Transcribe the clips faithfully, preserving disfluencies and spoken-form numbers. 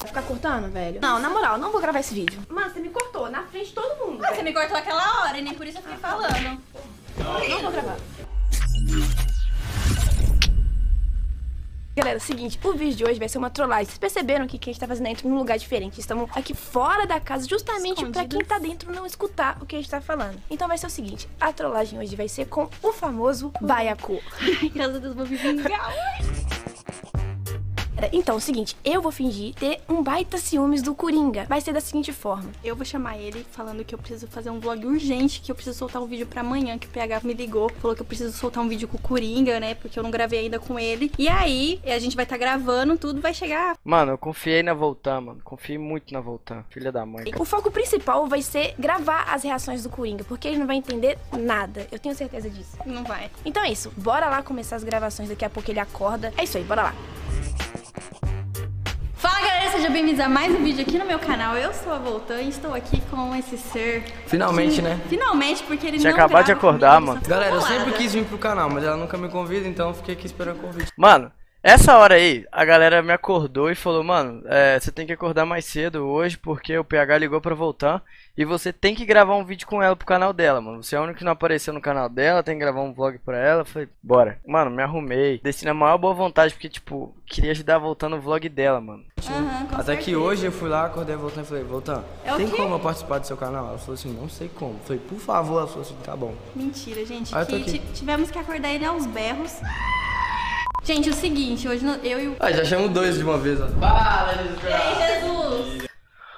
Vai ficar cortando, velho? Não, na moral, não vou gravar esse vídeo. Mano, você me cortou na frente de todo mundo. Mas você me cortou aquela hora e nem por isso eu fiquei falando. Não, não vou gravar. Galera, é o seguinte, o vídeo de hoje vai ser uma trollagem. Vocês perceberam que, que a gente tá fazendo dentro num lugar diferente. Estamos aqui fora da casa justamente para quem tá dentro não escutar o que a gente tá falando. Então vai ser o seguinte, a trollagem hoje vai ser com o famoso baiacu. Ai, graças a Deus, vou me vingar. Então, é o seguinte, eu vou fingir ter um baita ciúmes do Coringa. Vai ser da seguinte forma. Eu vou chamar ele falando que eu preciso fazer um vlog urgente, que eu preciso soltar um vídeo pra amanhã, que o P H me ligou, falou que eu preciso soltar um vídeo com o Coringa, né, porque eu não gravei ainda com ele. E aí, a gente vai tá gravando, tudo vai chegar. Mano, eu confiei na Voltan, mano. Confiei muito na Voltan, filha da mãe. O foco principal vai ser gravar as reações do Coringa, porque ele não vai entender nada. Eu tenho certeza disso. Não vai. Então é isso, bora lá começar as gravações, daqui a pouco ele acorda. É isso aí, bora lá. Fala galera, sejam bem-vindos a mais um vídeo aqui no meu canal. Eu sou a Voltan e estou aqui com esse ser. Finalmente, que... né? Finalmente, porque ele tinha não acabado de acordar, comigo, mano. Galera, eu sempre quis vir pro canal, mas ela nunca me convida, então eu fiquei aqui esperando o convite. Mano, essa hora aí, a galera me acordou e falou: mano, é, você tem que acordar mais cedo hoje, porque o P H ligou pra Voltan e você tem que gravar um vídeo com ela pro canal dela, mano. Você é o único que não apareceu no canal dela, tem que gravar um vlog pra ela. Eu falei, bora. Mano, me arrumei. Desci na maior boa vontade, porque, tipo, queria ajudar a Voltan no vlog dela, mano. Uhum, até certeza. Que hoje eu fui lá, acordei a Voltan e falei, Voltan, é tem como eu participar do seu canal? Ela falou assim, não sei como. Eu falei, por favor. Ela falou assim, tá bom. Mentira, gente. Que tivemos que acordar ele aos berros. Gente, é o seguinte, hoje eu e o... Ah, já chamo dois de uma vez, ó. Fala, Jesus!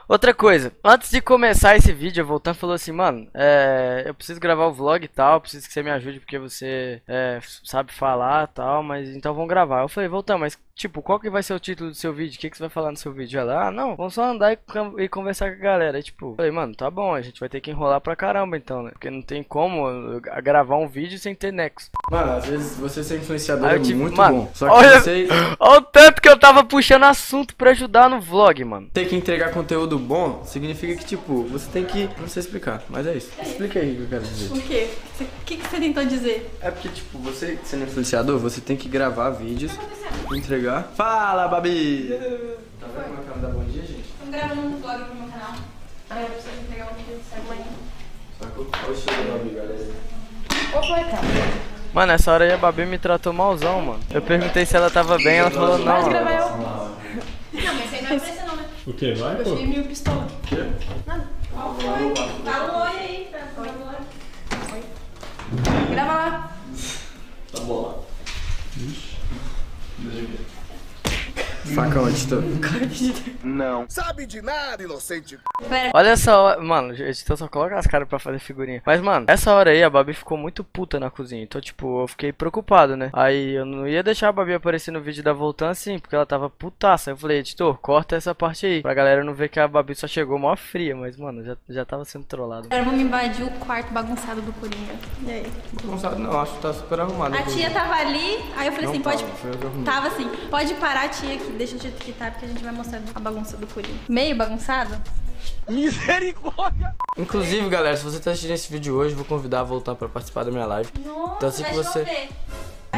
Outra coisa, antes de começar esse vídeo, a Voltan falou assim, mano, é, eu preciso gravar o vlog e tal, preciso que você me ajude porque você é, sabe falar e tal, mas então vamos gravar. Eu falei, Voltan, mas tipo, qual que vai ser o título do seu vídeo? O que, que você vai falar no seu vídeo? Ela, ah, não, vamos só andar e, e conversar com a galera. E, tipo, eu falei, mano, tá bom, a gente vai ter que enrolar pra caramba então, né? Porque não tem como gravar um vídeo sem ter nexo. Mano, às vezes você ser influenciador é muito bom. Só que olha, você... olha o tanto que eu tava puxando assunto pra ajudar no vlog, mano. Ter que entregar conteúdo bom significa que, tipo, você tem que... Não sei explicar, mas é isso. Explica aí o que eu quero dizer. O quê? O que, que você tentou dizer? É porque, tipo, você sendo influenciador, você tem que gravar vídeos, entregar... Fala, Babi! Tá vendo como eu quero dar bom dia, gente? Estamos gravando um vlog pro meu canal. Ah, eu preciso entregar um vídeo de semana. Só que eu chego da Babi, galera. Opa, cara. Mano, essa hora aí a Babi me tratou malzão, mano. Eu perguntei se ela tava bem, ela falou não. Não, mas aí não vai aparecer não, né? O que? Vai, pô? Eu tirei mil pistola. O quê? Nada. Oi, dá um oi aí. Oi, oi. Grava lá. Tá bom lá. Ixi. Deixa eu ver. Facão, editor. Não. Sabe de nada, inocente. Olha só, mano, editor só coloca as caras pra fazer figurinha. Mas, mano, essa hora aí a Babi ficou muito puta na cozinha. Então, tipo, eu fiquei preocupado, né? Aí eu não ia deixar a Babi aparecer no vídeo da Voltan assim, porque ela tava putaça. Eu falei, editor, corta essa parte aí. Pra galera não ver que a Babi só chegou mó fria. Mas, mano, já, já tava sendo trollado. Agora vamos invadir o quarto bagunçado do Coringa. E aí? Bagunçado não, acho que tá super arrumado. A tia tava ali, aí eu falei não assim, tava, pode. Tava assim, pode parar, tia, aqui. Deixa eu te quitar porque a gente vai mostrar a bagunça do Coringa. Meio bagunçado? Misericórdia! Inclusive, galera, se você tá assistindo esse vídeo hoje, vou convidar a Voltan pra participar da minha live. Nossa, então, assim que você... Chover.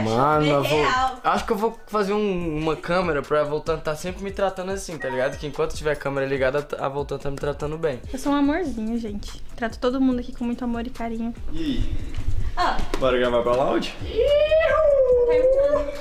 Mano, eu vou... acho que eu vou fazer um, uma câmera pra Voltan tá sempre me tratando assim, tá ligado? Que enquanto tiver a câmera ligada, a Voltan tá me tratando bem. Eu sou um amorzinho, gente. Trato todo mundo aqui com muito amor e carinho. E aí? Ah. Bora gravar pra Loud?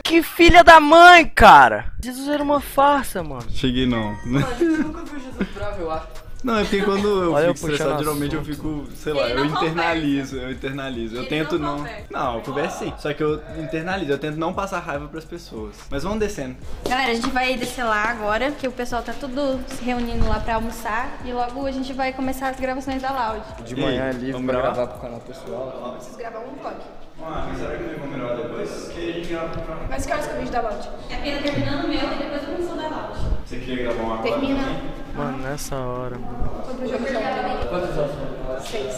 Que filha da mãe, cara! Jesus era uma farsa, mano. Cheguei não. Você nunca viu Jesus bravo, eu acho. Não, é porque quando eu olha, fico eu estressado, geralmente assunto. Eu fico, sei lá, eu internalizo, eu internalizo, eu internalizo. Eu tento não... Não, não eu converso sim, só que eu internalizo, eu tento não passar raiva pras pessoas. Mas vamos descendo. Galera, a gente vai descer lá agora, porque o pessoal tá tudo se reunindo lá pra almoçar. E logo a gente vai começar as gravações da Loud. De manhã ali, vamos gravar? gravar pro canal pessoal. Eu preciso gravar um vlog. Ah, mas será que eu vou melhorar depois? Que a gente grava pro canal. Mas que horas que eu vejo da Loud? É apenas terminando o meu e depois eu começo da Loud. Você queria gravar uma agora? Termina. Mano, nessa hora, mano. Quantos anos? Seis.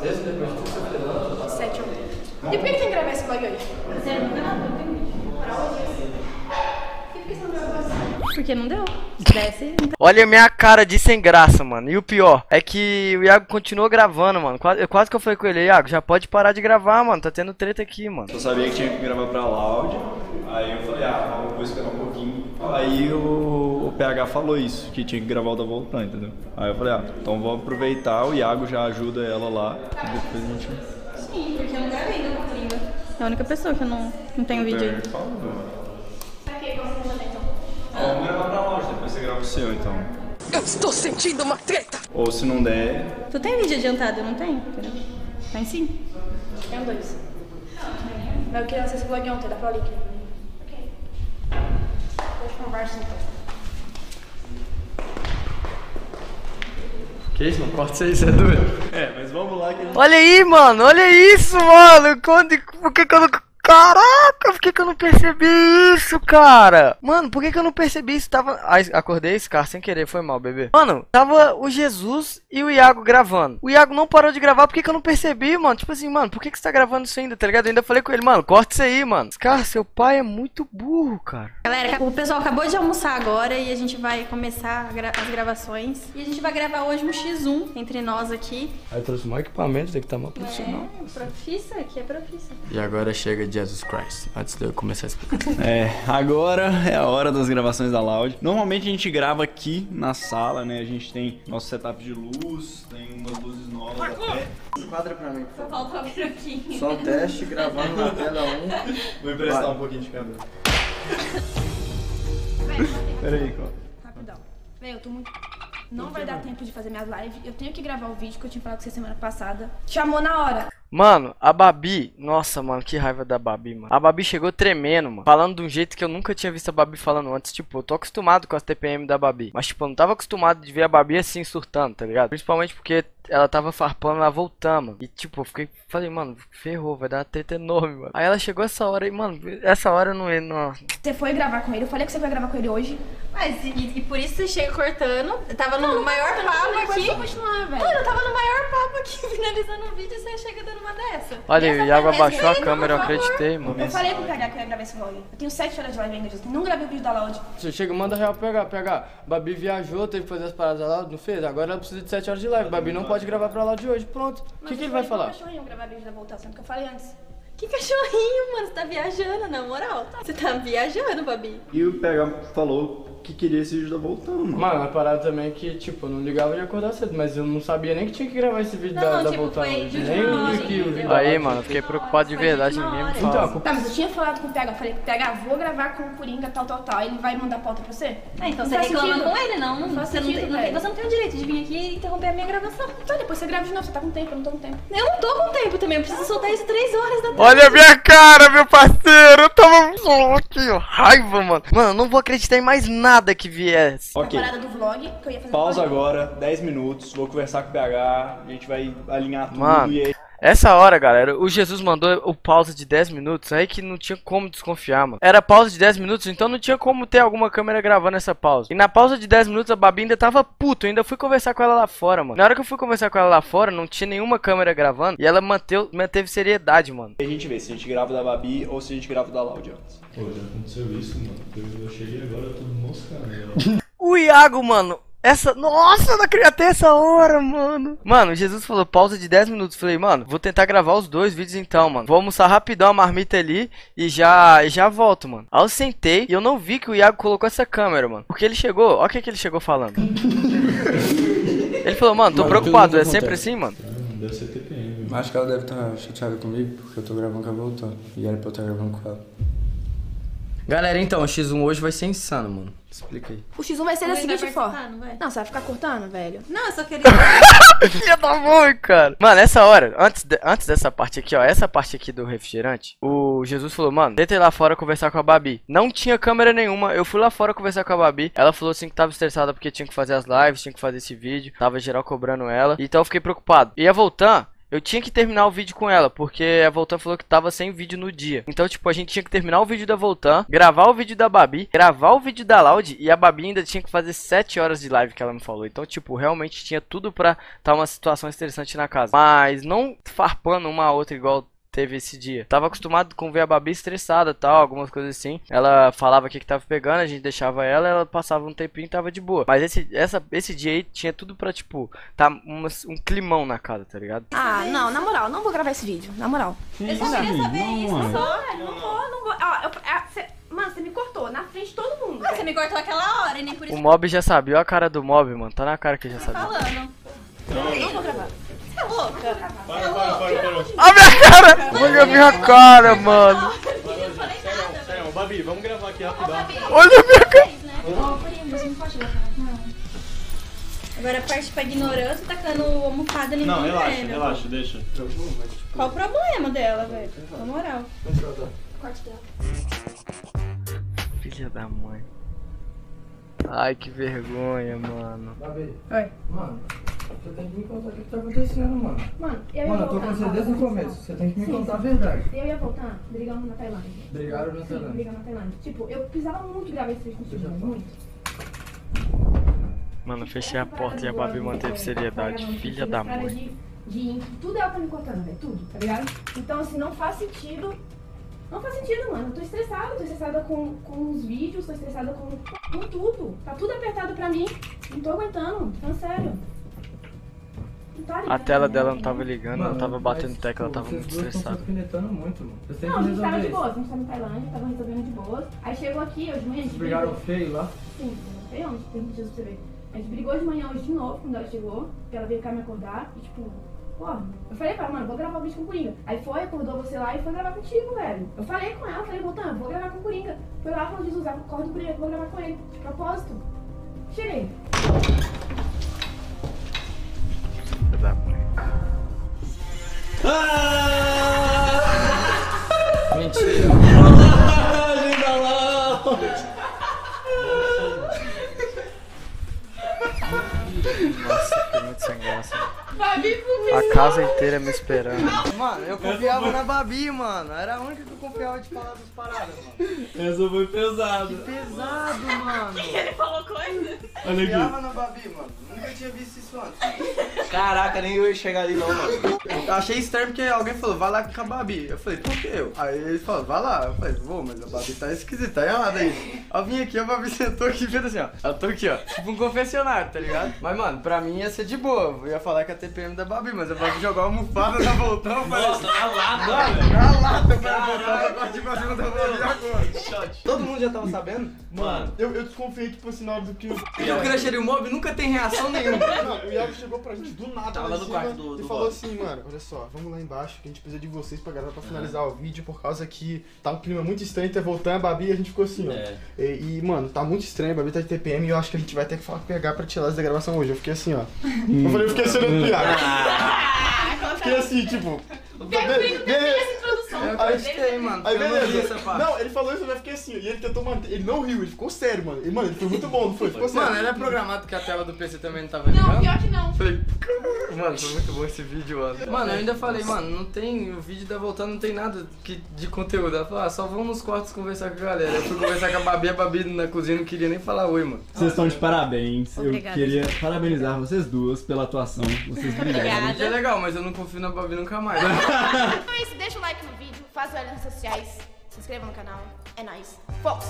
Desde depois de você vai Sete ou oito. E por que tem que gravar esse vlog hoje? Zero, não tem nada, não tem vídeo. Pra hoje? Por que você não gravou assim? Porque não deu. Desce, não tá... Olha a minha cara de sem graça, mano. E o pior é que o Iago continuou gravando, mano. Quase, eu, quase que eu falei com ele, Iago, já pode parar de gravar, mano. Tá tendo treta aqui, mano. Eu sabia que tinha que gravar pra Loud. Aí eu falei, ah, vou esperar um pouquinho. Aí o, o P H falou isso, que tinha que gravar o da Voltan, entendeu? Aí eu falei, ah, então vou aproveitar, o Iago já ajuda ela lá. E depois a gente... Sim, porque eu não gravei ainda com a Coringa. É a única pessoa que eu não, não tenho vídeo aí. Vamos gravar pra loja, depois você grava o seu, então. Eu estou sentindo uma treta! Ou se não der... Tu tem vídeo adiantado? Eu não tenho. Tem sim. Tem dois. Mas eu queria acessar o vlog ontem, dá pra o link. Ok. Vou conversar então. Que isso, mano? Corta isso, é doido. É, mas vamos lá que... Olha aí, mano! Olha isso, mano! Quando... Por que que eu não... Caraca, por que que eu não percebi isso, cara? Mano, por que que eu não percebi isso? Tava... Ai, acordei esse carro sem querer, foi mal, bebê. Mano, tava o Jesus e o Iago gravando. O Iago não parou de gravar, por que que eu não percebi, mano? Tipo assim, mano, por que que você tá gravando isso ainda, tá ligado? Eu ainda falei com ele, mano, corta isso aí, mano. Cara, seu pai é muito burro, cara. Galera, o pessoal acabou de almoçar agora e a gente vai começar gra as gravações. E a gente vai gravar hoje um xis um entre nós aqui. Aí eu trouxe mais equipamento, tem que estar tá mais profissional. É, profissa, aqui é profissa. E agora chega de Jesus Christ, antes de eu começar a explicar. É, agora é a hora das gravações da Loud. Normalmente a gente grava aqui na sala, né? A gente tem nosso setup de luz, tem umas luzes novas até. Enquadra pra mim, por favor. Só falta vir aqui. Só o teste, gravando na tela um. Vou emprestar Vai. um pouquinho de cabelo. Pera aí, Cláudio. Rapidão. Véi, eu tô muito... Não vai dar tempo de fazer minhas lives. Eu tenho que gravar o vídeo que eu tinha falado com você semana passada. Chamou na hora. Mano, a Babi... Nossa, mano, que raiva da Babi, mano. A Babi chegou tremendo, mano. Falando de um jeito que eu nunca tinha visto a Babi falando antes. Tipo, eu tô acostumado com as T P M da Babi. Mas, tipo, eu não tava acostumado de ver a Babi assim, surtando, tá ligado? Principalmente porque ela tava farpando lá, voltando, mano. E, tipo, eu fiquei... Falei, mano, ferrou, vai dar uma treta enorme, mano. Aí ela chegou essa hora e, mano, essa hora eu não ia, não... Você foi gravar com ele? Eu falei que você foi gravar com ele hoje. Mas, e, e por isso você chega cortando. Eu tava no não, maior não, papo não, aqui. Continuar, velho. Mano, eu tava no maior papo aqui, finalizando o vídeo e você chega dando... Uma dessa. Olha, o Iago abaixou a câmera, eu acreditei, mano. Eu falei pro P H que eu ia gravar esse vlog. Eu tenho sete horas de live ainda, eu não gravei o vídeo da Loud. Você chega, manda real P H, P H. Babi viajou, teve que fazer as paradas da Loud, não fez? Agora ela precisa de sete horas de live. Babi não pode gravar pra Loud hoje, pronto. O que que ele vai falar? Mas eu falei pro cachorrinho gravar vídeo da Voltan, sendo que eu falei antes. Que cachorrinho, mano, você tá viajando, na moral. Você tá viajando, Babi. E o P H falou que queria esse vídeo da Voltando, mano. Mano, a parada também é que, tipo, eu não ligava de acordar cedo, mas eu não sabia nem que tinha que gravar esse vídeo não, da, não, da tipo, Voltando. Nem que o Aí, mano, fiquei preocupado de verdade, ninguém me fala. Então, tá, mas eu tinha falado com o P H, eu falei, P H, vou gravar com o Coringa, tal, tal, tal, ele vai mandar pauta pra você? É, então não você reclama sentido. com ele, não, não, não faz você sentido, não tem, velho. Você não tem o direito de vir aqui e interromper a minha gravação. Então, depois você grava de novo, você tá com tempo, eu não tô com tempo. Eu não tô com tempo também, eu preciso soltar isso três horas da tarde. Olha a minha cara, meu parceiro, eu tava aqui, ó, raiva, mano. Mano, eu não vou acreditar em mais nada. Nada que viesse. Ok. Do vlog, que eu ia fazer Pausa vlog. agora, dez minutos. Vou conversar com o P H. A gente vai alinhar tudo. Mano, e aí... essa hora, galera, o Jesus mandou o pausa de dez minutos. Aí que não tinha como desconfiar, mano. Era pausa de dez minutos, então não tinha como ter alguma câmera gravando essa pausa. E na pausa de dez minutos, a Babi ainda tava puto. Eu ainda fui conversar com ela lá fora, mano. Na hora que eu fui conversar com ela lá fora, não tinha nenhuma câmera gravando. E ela manteve, manteve seriedade, mano. E a gente vê se a gente grava da Babi ou se a gente grava da Loud antes. Pô, já aconteceu isso, mano. Eu cheguei agora, eu tô moscando. O Iago, mano. Essa... Nossa, eu não queria até essa hora, mano. Mano, Jesus falou pausa de dez minutos. Falei, mano, vou tentar gravar os dois vídeos então, mano. Vou almoçar rapidão a marmita ali e já, e já volto, mano. Aí eu sentei e eu não vi que o Iago colocou essa câmera, mano. Porque ele chegou... Olha o que que ele chegou falando. Ele falou, mano, tô mano, preocupado. É sempre assim, mano? Deve ser T P M. Acho que ela deve estar chateada comigo porque eu tô gravando com a Voltan. E era pra eu estar gravando com ela. Galera, então, o xis um hoje vai ser insano, mano. Explica aí. O xis um vai ser da seguinte forma. Não, você vai ficar cortando, velho? Não, eu só queria... Já tá bom, cara. Mano, essa hora, antes, de, antes dessa parte aqui, ó, essa parte aqui do refrigerante, o Jesus falou, mano, tenta ir lá fora conversar com a Babi. Não tinha câmera nenhuma, eu fui lá fora conversar com a Babi. Ela falou assim que tava estressada porque tinha que fazer as lives, tinha que fazer esse vídeo. Tava geral cobrando ela, então eu fiquei preocupado. E a Voltan... Eu tinha que terminar o vídeo com ela, porque a Voltan falou que tava sem vídeo no dia. Então, tipo, a gente tinha que terminar o vídeo da Voltan, gravar o vídeo da Babi, gravar o vídeo da Loud, e a Babi ainda tinha que fazer sete horas de live que ela me falou. Então, tipo, realmente tinha tudo pra tá uma situação estressante na casa. Mas não farpando uma a outra igual teve esse dia. Tava acostumado com ver a Babi estressada, tal, algumas coisas assim. Ela falava que que tava pegando, a gente deixava ela, ela passava um tempinho e tava de boa. Mas esse, essa, esse dia aí tinha tudo pra, tipo, tá uma, um climão na casa, tá ligado? Ah, não, na moral, não vou gravar esse vídeo, na moral. Eu só queria saber isso, não vou, não vou, não vou. Ó, eu, a, cê, mano, você me cortou na frente de todo mundo. Ah, você me cortou aquela hora e nem por isso. O Mob já sabe, olha a cara do Mob, mano, tá na cara que já sabe. Falando. Eu não vou gravar. Você é louca? Você é louca? Olha a minha cara! Olha a minha cara, mano! Babi, vamos gravar aqui rapidão. Olha a minha cara! Ô, primo, você não pode gravar, não. Agora parte pra ignorância, tacando o almofada ali no meu. Não, relaxa, relaxa, deixa. Qual o problema dela, velho? Na moral. Corte dela. Filha da mãe. Ai, que vergonha, mano. Babi. Oi. Mano. Você tem que me contar o que tá acontecendo, mano. Mano, eu ia mano, voltar. Mano, eu tô com você desde o começo. Você tem que me Sim. contar a verdade. Eu ia voltar, brigando na Tailândia. Brigaram na Tailândia? Sim, brigaram na Tailândia. Tipo, eu precisava muito gravar esse vídeo contigo, muito. Mano, eu fechei a porta e a Babi manteve seriedade. Filha da mãe. De, de, tudo ela tá me contando, velho. Tudo, tá ligado? Então, assim, não faz sentido. Não faz sentido, mano. Eu tô estressada. Tô estressada com, com os vídeos, tô estressada com, com tudo. Tá tudo apertado pra mim. Não tô aguentando, falando sério. A tela dela não tava ligando, mano, ela tava batendo mas, tecla, ela tava muito estressada. Muito, mano. Eu não, a gente tava de boas, a gente tava em Tailândia, tava resolvendo de boas. Aí chegou aqui, hoje de manhã a gente brigaram brigou. Feio lá? Sim, feio, onde tem motivo pra você ver. A gente brigou de manhã hoje de novo, quando ela chegou, porque ela veio cá me acordar e tipo... Pô, eu falei pra ela, mano, vou gravar o vídeo com o Coringa. Aí foi, acordou você lá e foi gravar contigo, velho. Eu falei com ela, falei, Voltan, vou gravar com o Coringa. Foi lá, falou, Jesus, acorda o Coringa, vou gravar com ele, de propósito. Tirei. Ah! Mentira! Linda Loud! Nossa, que muito sem graça. Babi comigo! A casa inteira me esperando. Mano, eu confiava foi... na Babi, mano. Era a única que eu confiava de falar das paradas, mano. Essa foi pesada. Que pesado, mano. Ele falou coisa? Eu confiava na Babi, mano. Nunca tinha visto isso antes. Caraca, nem eu ia chegar ali não, mano. Eu achei estranho porque alguém falou, vai lá com a Babi. Eu falei, por que eu? Aí ele falou, vai lá. Eu falei, vou, mas a Babi tá esquisita. Aí ela daí. Eu vim aqui, a Babi sentou aqui e fez assim, ó. Ela tô aqui, ó. Tipo um confessionário, tá ligado? Mas, mano, pra mim ia ser de boa. Eu ia falar que a T P M da Babi, mas a Babi jogou uma almofada na Voltão, velho. Nossa, na lata, velho. Na lata, eu quero voltar pra parte de baixo da Babi agora. Todo mundo já tava sabendo? Mano, eu, eu desconfiei, tipo assim, na hora do que... E o Crusher e o Mob nunca tem reação nenhuma. Não, o Iago chegou pra gente do nada lá no quarto do Mob e falou assim, mano, olha só, vamos lá embaixo que a gente precisa de vocês pra gravar, pra finalizar o vídeo, por causa que tá um clima muito estranho, tá voltando a Babi e a gente ficou assim, ó. E, mano, tá muito estranho, a Babi tá de T P M e eu acho que a gente vai ter que falar com o P H pra tirar essa gravação hoje. Eu fiquei assim, ó. Eu falei, eu fiquei assim, olhando pro Iago. Fiquei assim, tipo... É, aí, tem, mano. Aí beleza. Não, não, ele falou isso, eu fiquei assim. E ele tentou manter. Ele não riu, ele ficou sério, mano. Ele, mano, ele foi muito bom, não foi? Ficou sério. Mano, era programado que a tela do P C também não tava ligando. Não, pior que não. Falei, mano, foi muito bom esse vídeo, mano. Mano, eu ainda falei, mano, não tem. O vídeo da Voltan não tem nada que, de conteúdo. Ela falou, ah, só vamos nos quartos conversar com a galera. Eu fui conversar com a Babi, a Babi na cozinha não queria nem falar oi, mano. Vocês estão de parabéns. Obrigada. Eu queria parabenizar vocês duas pela atuação. Vocês brilharam. É legal, mas eu não confio na Babi nunca mais. Então é isso, deixa o like no vídeo, faz o olho nas redes sociais, se inscreva no canal, é nóis. Fomos!